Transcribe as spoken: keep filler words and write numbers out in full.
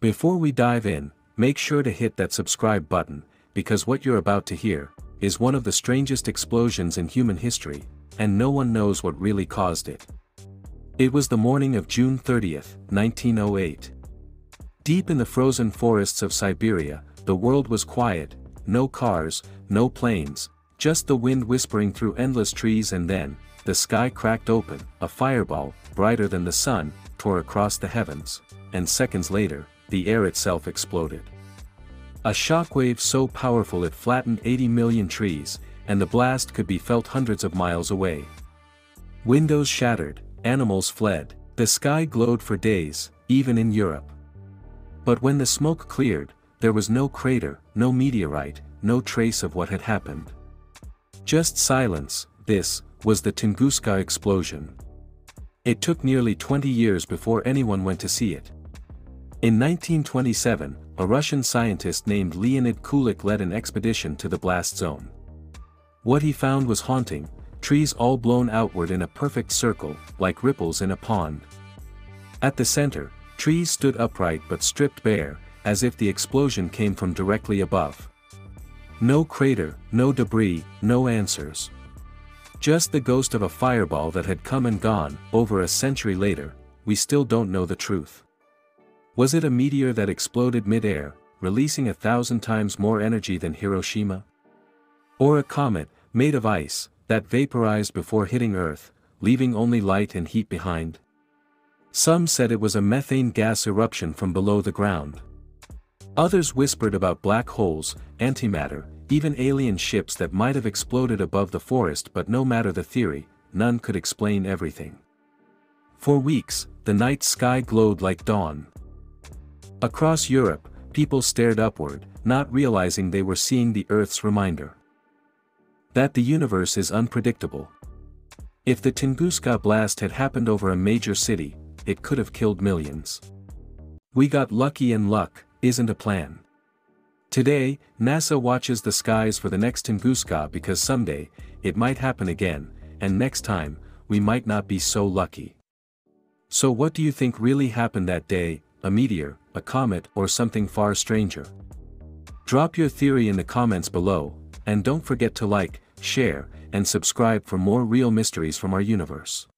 Before we dive in, make sure to hit that subscribe button, because what you're about to hear is one of the strangest explosions in human history, and no one knows what really caused it. It was the morning of June thirtieth, nineteen oh eight. Deep in the frozen forests of Siberia, the world was quiet, no cars, no planes, just the wind whispering through endless trees, and then, the sky cracked open, a fireball, brighter than the sun, tore across the heavens, and seconds later, the air itself exploded. A shockwave so powerful it flattened eighty million trees, and the blast could be felt hundreds of miles away. Windows shattered, animals fled, the sky glowed for days, even in Europe. But when the smoke cleared, there was no crater, no meteorite, no trace of what had happened. Just silence. This was the Tunguska explosion. It took nearly twenty years before anyone went to see it. In nineteen twenty-seven, a Russian scientist named Leonid Kulik led an expedition to the blast zone. What he found was haunting: trees all blown outward in a perfect circle, like ripples in a pond. At the center, trees stood upright but stripped bare, as if the explosion came from directly above. No crater, no debris, no answers. Just the ghost of a fireball that had come and gone. Over a century later, we still don't know the truth. Was it a meteor that exploded mid-air, releasing a thousand times more energy than Hiroshima? Or a comet, made of ice, that vaporized before hitting Earth, leaving only light and heat behind? Some said it was a methane gas eruption from below the ground. Others whispered about black holes, antimatter, even alien ships that might have exploded above the forest. But no matter the theory, none could explain everything. For weeks, the night sky glowed like dawn. Across Europe, people stared upward, not realizing they were seeing the Earth's reminder that the universe is unpredictable. If the Tunguska blast had happened over a major city, it could have killed millions. We got lucky, and luck isn't a plan. Today, NASA watches the skies for the next Tunguska, because someday, it might happen again, and next time, we might not be so lucky. So what do you think really happened that day? A meteor, a comet, or something far stranger? Drop your theory in the comments below, and don't forget to like, share, and subscribe for more real mysteries from our universe.